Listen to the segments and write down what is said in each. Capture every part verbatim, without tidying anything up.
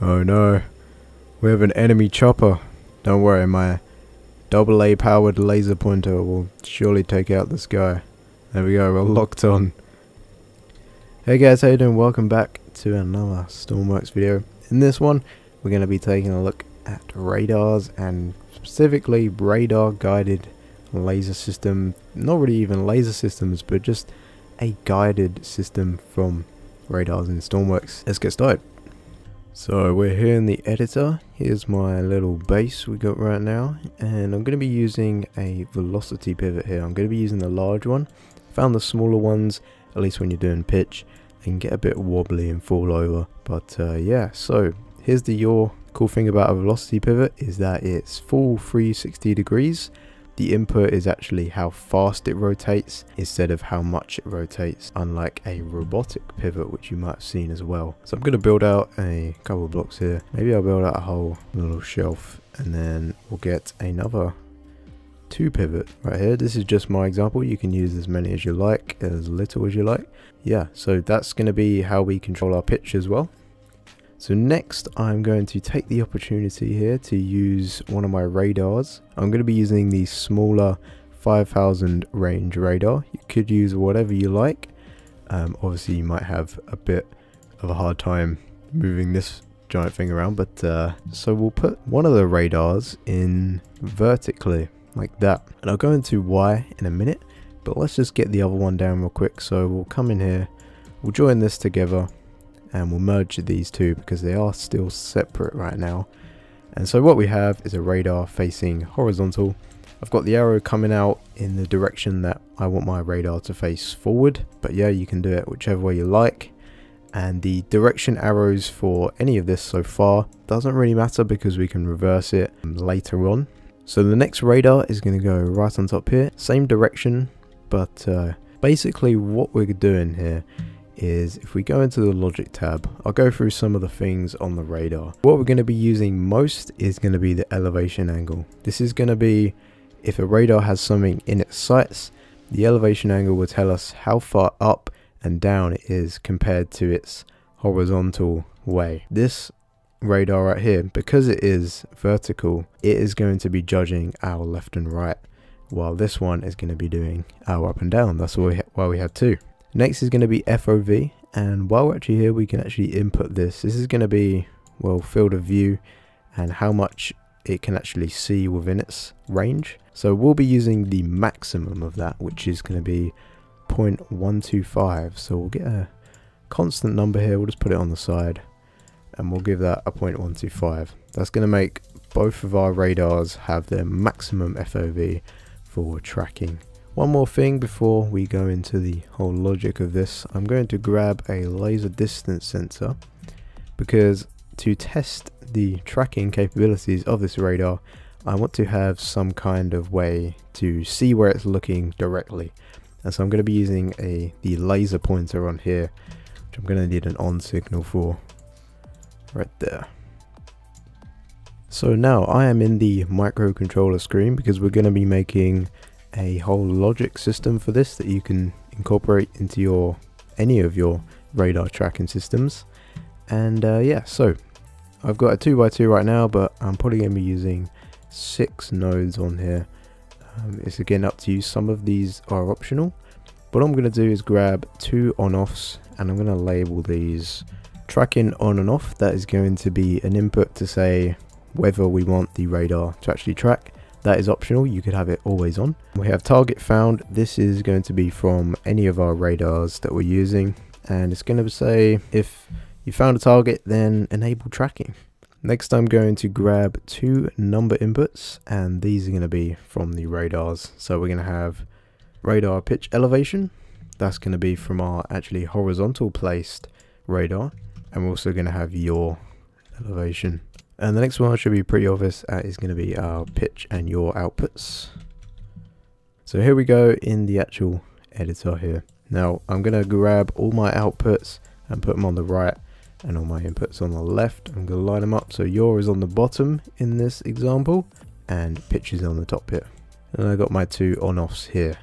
Oh no, we have an enemy chopper. Don't worry, my double A powered laser pointer will surely take out this guy. There we go, we're locked on. Hey guys, how you doing? Welcome back to another Stormworks video. In this one, we're going to be taking a look at radars, and specifically radar guided laser system. Not really even laser systems, but just a guided system from radars in Stormworks. Let's get started. So we're here in the editor. Here's my little base we got right now, and I'm going to be using a velocity pivot here. I'm going to be using the large one. Found the smaller ones, at least when you're doing pitch, they can get a bit wobbly and fall over. But uh, yeah, so here's the yaw. Cool thing about a velocity pivot is that it's full three sixty degrees. The input is actually how fast it rotates instead of how much it rotates, unlike a robotic pivot, which you might have seen as well. So I'm going to build out a couple of blocks here. Maybe I'll build out a whole little shelf, and then we'll get another two pivot right here. This is just my example. You can use as many as you like, as little as you like. Yeah, so that's going to be how we control our pitch as well. So next, I'm going to take the opportunity here to use one of my radars. I'm going to be using the smaller five thousand range radar. You could use whatever you like. Um, obviously, you might have a bit of a hard time moving this giant thing around, but uh, so we'll put one of the radars in vertically like that. And I'll go into why in a minute, but let's just get the other one down real quick. So we'll come in here, we'll join this together, and we'll merge these two because they are still separate right now. And so what we have is a radar facing horizontal. I've got the arrow coming out in the direction that I want my radar to face forward, but yeah, you can do it whichever way you like. And the direction arrows for any of this so far doesn't really matter because we can reverse it later on. So the next radar is going to go right on top here, same direction, but uh, basically what we're doing here is if we go into the logic tab, I'll go through some of the things on the radar. What we're going to be using most is going to be the elevation angle. This is going to be if a radar has something in its sights, the elevation angle will tell us how far up and down it is compared to its horizontal way. This radar right here, because it is vertical, it is going to be judging our left and right, while this one is going to be doing our up and down. That's why we have two. Next is going to be F O V, and while we're actually here, we can actually input this. This is going to be, well, field of view and how much it can actually see within its range. So we'll be using the maximum of that, which is going to be zero point one two five. So we'll get a constant number here. We'll just put it on the side and we'll give that a zero point one two five. That's going to make both of our radars have their maximum F O V for tracking. One more thing before we go into the whole logic of this, I'm going to grab a laser distance sensor because to test the tracking capabilities of this radar, I want to have some kind of way to see where it's looking directly. And so I'm going to be using a the laser pointer on here, which I'm going to need an on signal for right there. So now I am in the microcontroller screen because we're going to be making a whole logic system for this that you can incorporate into your any of your radar tracking systems. And uh, yeah, so I've got a two by two right now, but I'm probably going to be using six nodes on here. Um, it's again up to you. Some of these are optional. What I'm going to do is grab two on offs, and I'm going to label these tracking on and off. That is going to be an input to say whether we want the radar to actually track. That is optional, you could have it always on. We have target found. This is going to be from any of our radars that we're using, and it's going to say if you found a target, then enable tracking. Next, I'm going to grab two number inputs, and these are going to be from the radars. So we're going to have radar pitch elevation. That's going to be from our actually horizontal placed radar, and we're also going to have your elevation. And the next one should be pretty obvious, uh, is going to be our pitch and yaw outputs. So here we go in the actual editor here. Now I'm going to grab all my outputs and put them on the right, and all my inputs on the left. I'm going to line them up. So yaw is on the bottom in this example, and pitch is on the top here. And I got my two on-offs here.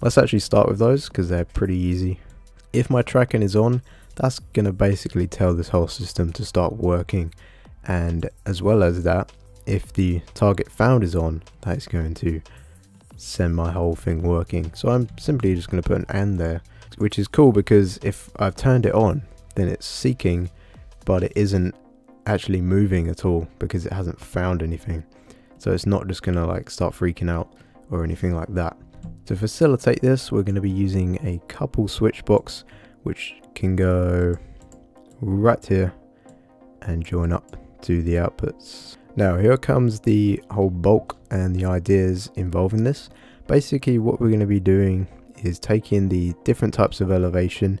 Let's actually start with those because they're pretty easy. If my tracking is on, that's going to basically tell this whole system to start working. and as well as that, if the target found is on, that is going to send my whole thing working. So I'm simply just going to put an and there, which is cool because if I've turned it on, then it's seeking, but it isn't actually moving at all because it hasn't found anything. So it's not just going to like start freaking out or anything like that. To facilitate this, we're going to be using a couple switch box, which can go right here and join up to the outputs. Now here comes the whole bulk and the ideas involving this. Basically what we're going to be doing is taking the different types of elevation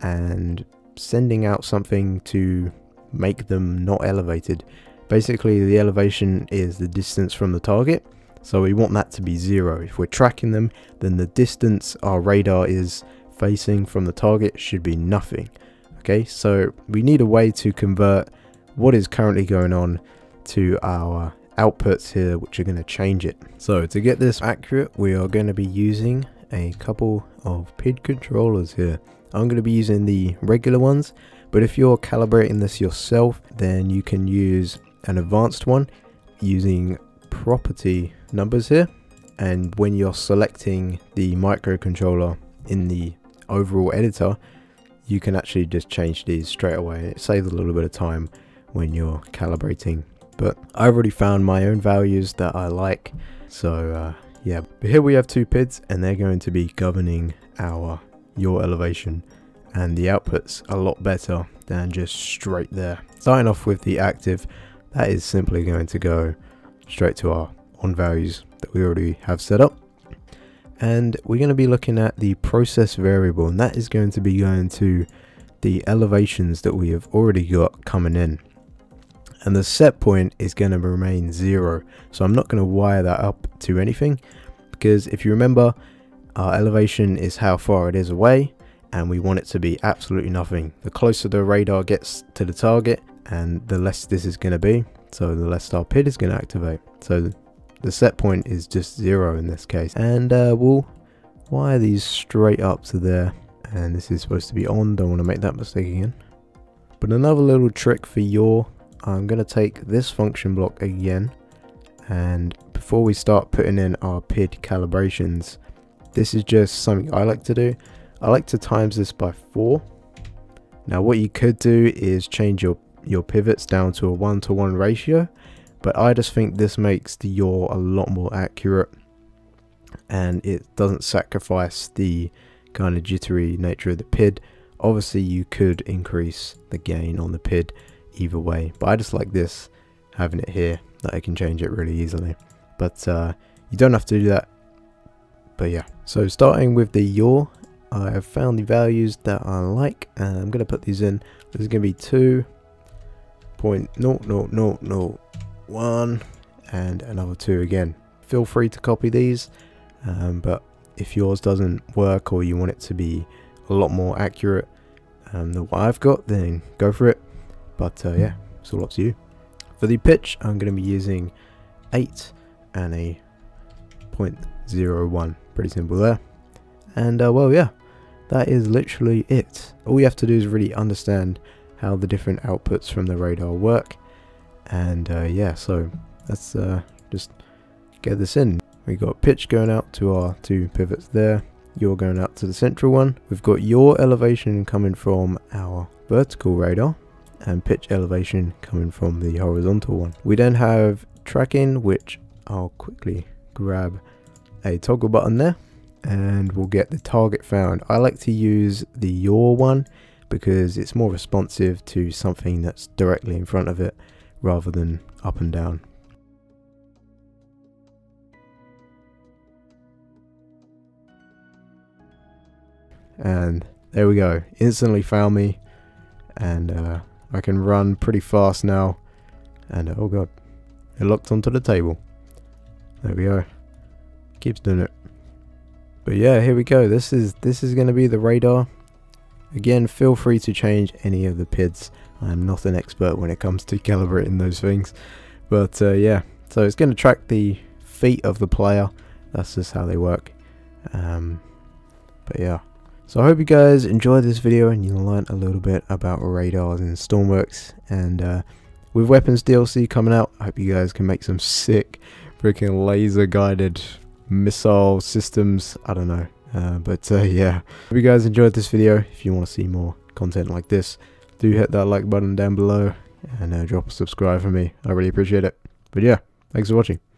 and sending out something to make them not elevated. Basically the elevation is the distance from the target, so we want that to be zero. If we're tracking them, then the distance our radar is facing from the target should be nothing. Okay, so we need a way to convert what is currently going on to our outputs here, which are going to change it. So to get this accurate, we are going to be using a couple of P I D controllers here. I'm going to be using the regular ones, but if you're calibrating this yourself, then you can use an advanced one using property numbers here. And when you're selecting the microcontroller in the overall editor, you can actually just change these straight away. It saves a little bit of time when you're calibrating. But I've already found my own values that I like. So uh, yeah, but here we have two P I Ds and they're going to be governing our your elevation, and the output's a lot better than just straight there. Starting off with the active, that is simply going to go straight to our on values that we already have set up. And we're going to be looking at the process variable, and that is going to be going to the elevations that we have already got coming in. And the set point is going to remain zero. So I'm not going to wire that up to anything, because if you remember, our elevation is how far it is away, and we want it to be absolutely nothing. The closer the radar gets to the target, and the less this is going to be, so the less our P I D is going to activate. So the set point is just zero in this case. And uh, we'll wire these straight up to there. And this is supposed to be on, don't want to make that mistake again. But another little trick for your, I'm going to take this function block again. And before we start putting in our P I D calibrations, this is just something I like to do. I like to times this by four. Now what you could do is change your, your pivots down to a one to one ratio, but I just think this makes the yaw a lot more accurate, and it doesn't sacrifice the kind of jittery nature of the P I D. Obviously you could increase the gain on the P I D either way, but I just like this, having it here, that I can change it really easily. But uh, you don't have to do that. But yeah, so starting with the yaw, I have found the values that I like, and I'm going to put these in. This is going to be two point zero zero zero zero one and another two again. Feel free to copy these, um, but if yours doesn't work or you want it to be a lot more accurate um, than what I've got, then go for it. But uh, yeah, it's all up to you. For the pitch, I'm going to be using eight and a zero point zero one. Pretty simple there. And uh, well, yeah, that is literally it. All you have to do is really understand how the different outputs from the radar work. And uh, yeah, so let's uh, just get this in. We've got pitch going out to our two pivots there. Yaw going out to the central one. We've got yaw elevation coming from our vertical radar, and pitch elevation coming from the horizontal one. We then have tracking, which I'll quickly grab a toggle button there, and we'll get the target found. I like to use the yaw one because it's more responsive to something that's directly in front of it rather than up and down. And there we go, instantly found me, and uh, I can run pretty fast now. And uh, oh god, it locked onto the table. There we go, keeps doing it. But yeah, here we go. This is this is going to be the radar. Again, feel free to change any of the P I Ds. I'm not an expert when it comes to calibrating those things. But uh, yeah, so it's going to track the feet of the player. That's just how they work. Um, but yeah, so I hope you guys enjoyed this video and you learned a little bit about radars and Stormworks. And uh, with weapons D L C coming out, I hope you guys can make some sick freaking laser guided missile systems. I don't know, uh, but uh, yeah, hope you guys enjoyed this video. If you want to see more content like this, do hit that like button down below and uh, drop a subscribe for me. I really appreciate it. But yeah, thanks for watching.